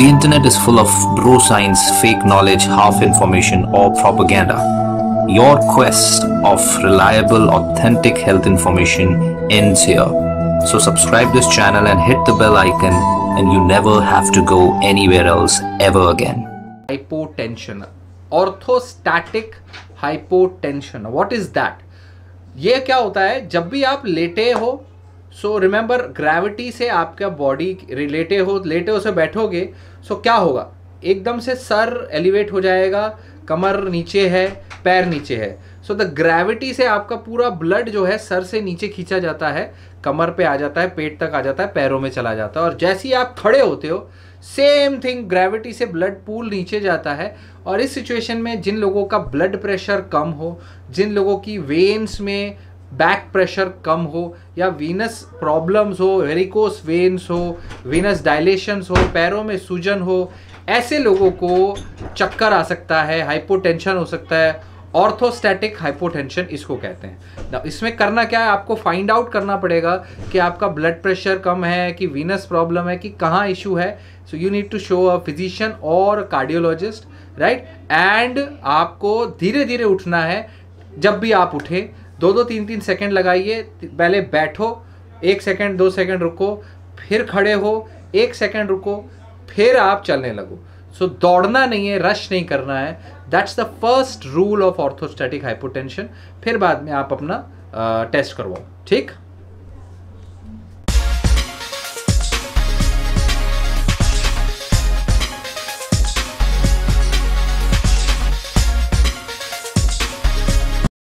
The internet is full of bro science, fake knowledge, half information or propaganda. Your quest of reliable, authentic health information ends here. So subscribe this channel and hit the bell icon and you never have to go anywhere else ever again. Hypotension. Orthostatic hypotension. What is that? ये क्या होता है जब भी आप लेटे हो so remember gravity से आपका बॉडी लेटे हो से बैठोगे सो क्या होगा एकदम से सर एलिवेट हो जाएगा कमर नीचे है पैर नीचे है सो द ग्रेविटी से आपका पूरा ब्लड जो है सर से नीचे खींचा जाता है कमर पे आ जाता है पेट तक आ जाता है पैरों में चला जाता है और जैसे ही आप खड़े होते हो सेम थिंग ग्रेविटी से ब्लड पूल नीचे जाता है और इस सिचुएशन में जिन लोगों का ब्लड प्रेशर कम हो जिन लोगों की वेन्स में बैक प्रेशर कम हो या वीनस प्रॉब्लम्स हो वेरिकोस वेन्स हो वीनस डायलेशंस हो पैरों में सूजन हो ऐसे लोगों को चक्कर आ सकता है हाइपोटेंशन हो सकता है ऑर्थोस्टैटिक हाइपोटेंशन इसको कहते हैं ना इसमें करना क्या है आपको फाइंड आउट करना पड़ेगा कि आपका ब्लड प्रेशर कम है कि वीनस प्रॉब्लम है कि कहाँ इशू है so you need to show a physician और कार्डियोलॉजिस्ट राइट एंड आपको धीरे धीरे उठना है जब भी आप उठे दो दो तीन तीन सेकेंड लगाइए पहले बैठो एक सेकेंड दो सेकेंड रुको फिर खड़े हो एक सेकेंड रुको फिर आप चलने लगो सो दौड़ना नहीं है रश नहीं करना है that's the first rule of orthostatic hypotension फिर बाद में आप अपना टेस्ट करवाओ ठीक